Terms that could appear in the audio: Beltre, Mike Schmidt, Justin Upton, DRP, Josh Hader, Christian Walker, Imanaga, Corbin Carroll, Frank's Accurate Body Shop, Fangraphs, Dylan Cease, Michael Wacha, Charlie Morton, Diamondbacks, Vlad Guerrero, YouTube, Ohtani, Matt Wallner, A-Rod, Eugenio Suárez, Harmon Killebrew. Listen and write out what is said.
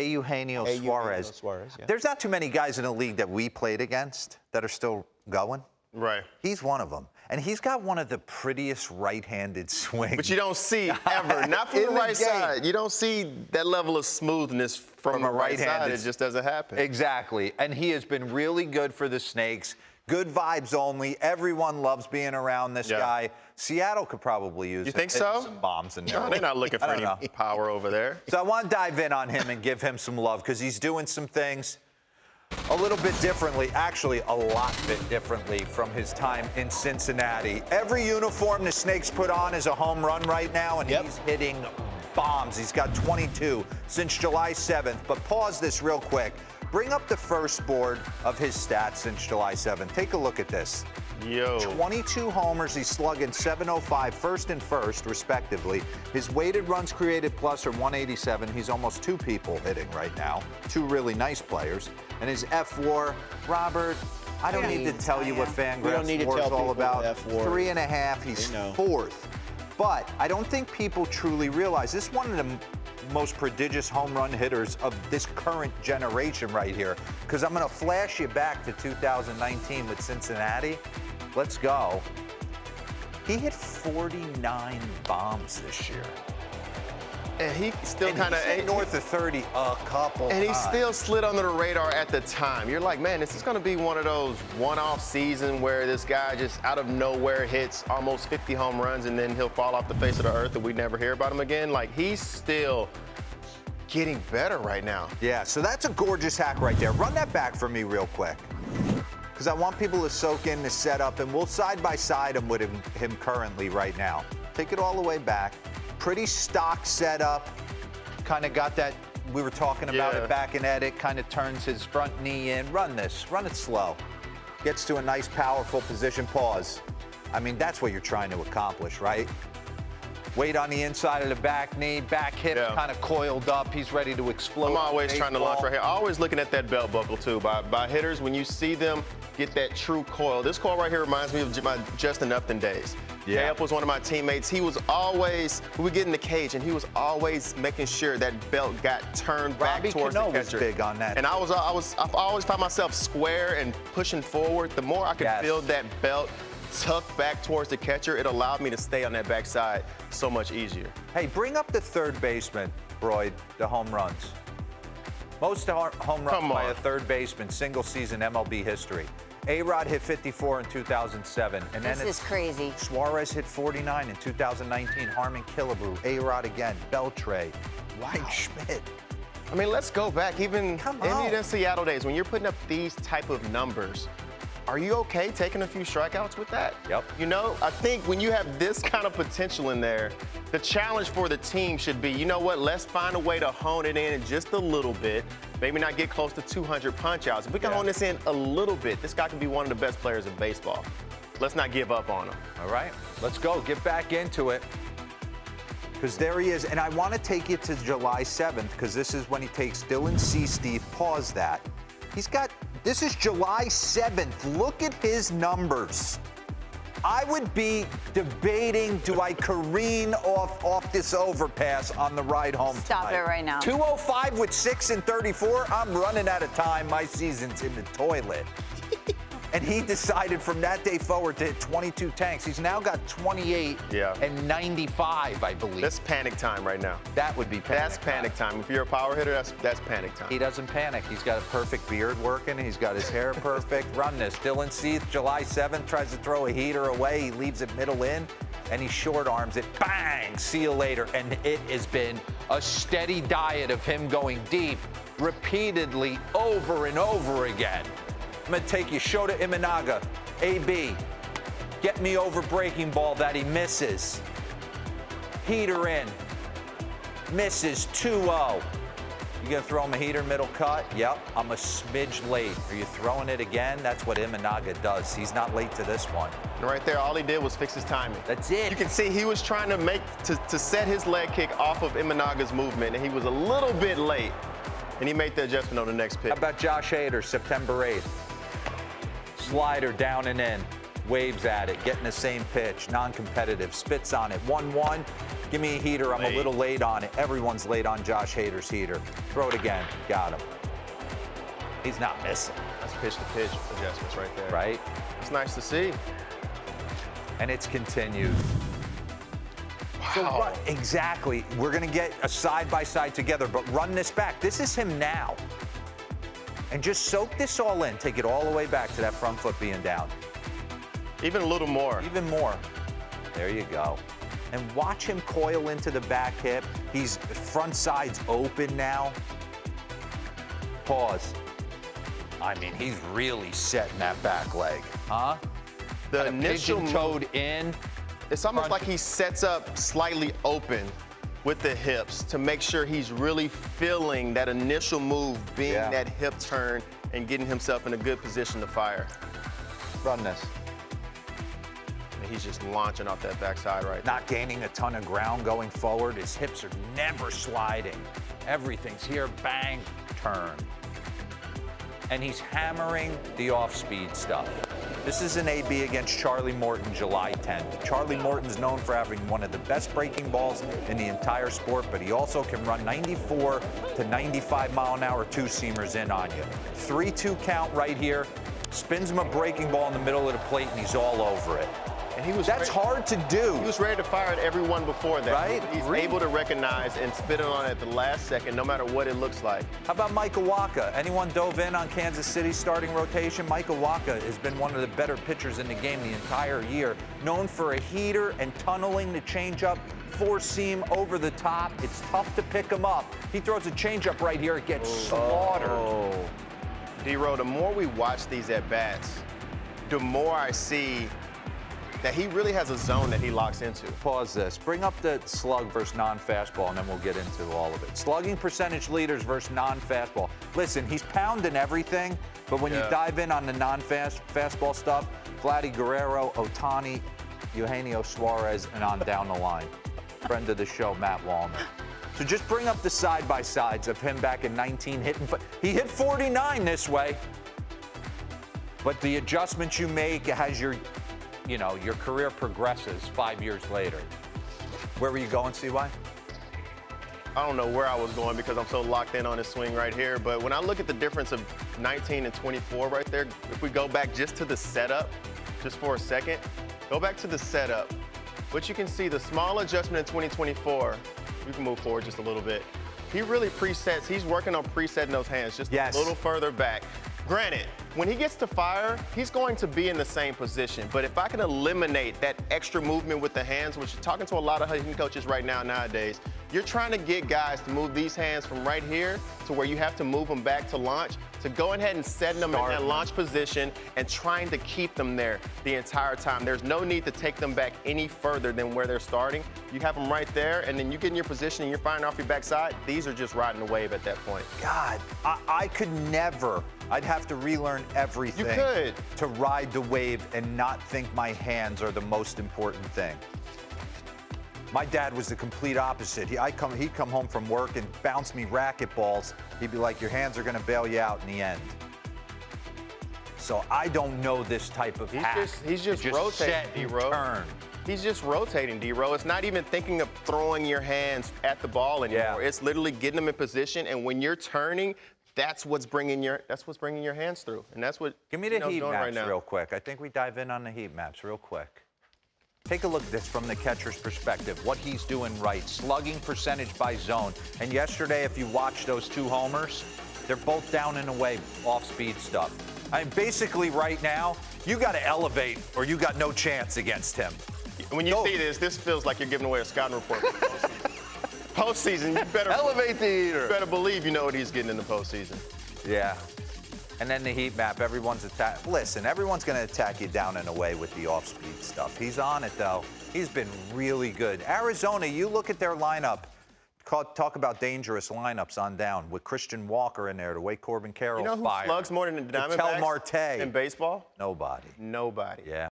Eugenio Suárez. Yeah. There's not too many guys in the league that we played against that are still going. Right. He's one of them. And he's got one of the prettiest right-handed swings. But you don't see ever. Not from the right side. You don't see that level of smoothness from a right-handed. It just doesn't happen. Exactly. And he has been really good for the Snakes. Good vibes only. Everyone loves being around this guy. Seattle could probably use some bombs in there. No, they're not looking for any power over there. So I want to dive in on him and give him some love because he's doing some things a little bit differently, actually a lot bit differently from his time in Cincinnati. Every uniform the Snakes put on is a home run right now, and he's hitting bombs. He's got 22 since July 7th. But pause this real quick. Bring up the first board of his stats since July 7th. Take a look at this. Yo. 22 homers. He's slugging .705, first and first, respectively. His weighted runs created plus are 187. He's almost two people hitting right now. Two really nice players. And his F-WAR, Robert, I don't need to tell you what Fangraphs WAR is all about. 3.5. He's fourth. But I don't think people truly realize this is one of the most prodigious home run hitters of this current generation right here, because I'm going to flash you back to 2019 with Cincinnati. Let's go. He hit 49 bombs this year. And he still kind of ate north of 30 a couple times. And he still slid under the radar at the time. You're like, man, this is going to be one of those one-off seasons where this guy just out of nowhere hits almost 50 home runs and then he'll fall off the face of the earth and we never hear about him again. Like, he's still getting better right now. Yeah, so that's a gorgeous hack right there. Run that back for me real quick, because I want people to soak in the setup, and we'll side-by-side him with him currently right now. Take it all the way back. Pretty stock setup, kind of got that, we were talking about it back in edit, kind of turns his front knee in. Run this, run it slow. Gets to a nice, powerful position, pause. I mean, that's what you're trying to accomplish, right? Weight on the inside of the back knee, back hip kind of coiled up. He's ready to explode. I'm always trying to launch right here. Always looking at that belt buckle, too, by hitters. When you see them get that true coil. This coil right here reminds me of my Justin Upton days. K.F. was one of my teammates. He was always, we would get in the cage, and he was always making sure that belt got turned back towards the catcher. Was big on that. And I've always found myself square and pushing forward. The more I could feel that belt tucked back towards the catcher, it allowed me to stay on that backside so much easier. Hey, bring up the third baseman, Broyd, the home runs. Most home runs by a third baseman, single-season MLB history. A-Rod hit 54 in 2007. And then this is crazy. Suárez hit 49 in 2019. Harmon Killebrew, A-Rod again, Beltre, Mike Schmidt. I mean, let's go back. Even in the Seattle days, when you're putting up these type of numbers, are you okay taking a few strikeouts with that? Yep. You know, I think when you have this kind of potential in there, the challenge for the team should be, you know what, let's find a way to hone it in just a little bit, maybe not get close to 200 punch-outs. If we can hone this in a little bit, this guy can be one of the best players in baseball. Let's not give up on him. All right, let's go. Get back into it. Because there he is, and I want to take you to July 7th, because this is when he takes Dylan Cease. Steve, pause that. He's got... This is July 7th. Look at his numbers. I would be debating, do I careen off this overpass on the ride home tonight? Stop it right now. 205 with 6 and 34. I'm running out of time. My season's in the toilet. And he decided from that day forward to hit 22 tanks. He's now got 28 and 95, I believe. That's panic time right now. That would be panic time. If you're a power hitter, that's panic time. He doesn't panic. He's got a perfect beard working. He's got his hair perfect. Run this. Dylan Cease, July 7th, tries to throw a heater away. He leaves it middle in, and he short arms it. Bang! See you later. And it has been a steady diet of him going deep repeatedly over and over again. I'm going to take you to Imanaga, A.B., get me over breaking ball that he misses. Heater in, misses 2-0. You going to throw him a heater middle cut? Yep, I'm a smidge late. Are you throwing it again? That's what Imanaga does. He's not late to this one. And right there, all he did was fix his timing. That's it. You can see he was trying to make, to set his leg kick off of Imanaga's movement, and he was a little bit late, and he made the adjustment on the next pitch. How about Josh Hader, September 8th? Slider down and in, waves at it, getting the same pitch, non-competitive, spits on it, 1-1, Give me a heater. I'm a little late on it. Everyone's late on Josh Hader's heater. Throw it again. Got him. He's not missing. That's pitch-to-pitch adjustments right there. Right? It's nice to see. And it's continued. Wow. So what, exactly. We're going to get a side-by-side together, but run this back. This is him now. And just soak this all in. Take it all the way back to that front foot being down. Even a little more. Even more. There you go. And watch him coil into the back hip. He's front side's open now. Pause. I mean, he's really setting that back leg, huh? The initial toed in. It's almost like he sets up slightly open with the hips to make sure he's really feeling that initial move being that hip turn and getting himself in a good position to fire. Run this. He's just launching off that backside right now. Not gaining a ton of ground going forward. His hips are never sliding. Everything's here, bang, turn. And he's hammering the off-speed stuff. This is an AB against Charlie Morton, July 10th. Charlie Morton's known for having one of the best breaking balls in the entire sport, but he also can run 94 to 95 mile an hour two-seamers in on you. 3-2 count right here. Spins him a breaking ball in the middle of the plate, and he's all over it. And he was hard to do. He was ready to fire at everyone before that. Right? He's able to recognize and spit it on at the last second, no matter what it looks like. How about Michael Wacha? Anyone dove in on Kansas City's starting rotation? Michael Wacha has been one of the better pitchers in the game the entire year. Known for a heater and tunneling the changeup, four seam over the top. It's tough to pick him up. He throws a changeup right here. It gets slaughtered. Oh. D-Row, the more we watch these at-bats, the more I see that he really has a zone that he locks into. Pause this. Bring up the slug versus non-fastball, and then we'll get into all of it. Slugging percentage leaders versus non-fastball. Listen, he's pounding everything, but when you dive in on the non-fastball stuff, Vlad Guerrero, Ohtani, Eugenio Suárez, and on down the line. Friend of the show, Matt Wallner. So just bring up the side-by-sides of him back in 19 hitting. He hit 49 this way. But the adjustments you make has your... You know, your career progresses 5 years later. Where were you going, CY? I don't know where I was going because I'm so locked in on his swing right here. But when I look at the difference of 19 and 24 right there, if we go back just to the setup, just for a second, go back to the setup. What you can see, the small adjustment in 2024, we can move forward just a little bit. He really presets. He's working on presetting those hands just a little further back. Granted, when he gets to fire, he's going to be in the same position. But if I can eliminate that extra movement with the hands, which you're talking to a lot of hitting coaches right now nowadays, you're trying to get guys to move these hands from right here to where you have to move them back to launch, to go ahead and setting them in that launch position and trying to keep them there the entire time. There's no need to take them back any further than where they're starting. You have them right there, and then you get in your position and you're firing off your backside. These are just riding the wave at that point. God, I could never. I'd have to relearn everything to ride the wave and not think my hands are the most important thing. My dad was the complete opposite. He'd come home from work and bounce me racket balls. He'd be like, your hands are going to bail you out in the end. So I don't know this type of hack. He's just rotating, D-Row. He's just rotating, D-Row. It's not even thinking of throwing your hands at the ball anymore. Yeah. It's literally getting them in position, and when you're turning, that's what's bringing your hands through, and that's what. Give me the heat maps real quick. I think we dive in on the heat maps real quick. Take a look at this from the catcher's perspective, what he's doing right, slugging percentage by zone. And yesterday, if you watch those two homers, they're both down and away off-speed stuff. I mean, basically right now, you got to elevate or you got no chance against him. When you see this, this feels like you're giving away a scouting report. Postseason, you better elevate the eater. You better believe you know what he's getting in the postseason. Yeah. And then the heat map, everyone's attack. Listen, everyone's going to attack you down and away with the off-speed stuff. He's on it, though. He's been really good. Arizona, you look at their lineup. Talk about dangerous lineups on down with Christian Walker in there, the way Corbin Carroll fires. You know who slugs more than the Diamondbacks in baseball? Nobody. Nobody. Yeah.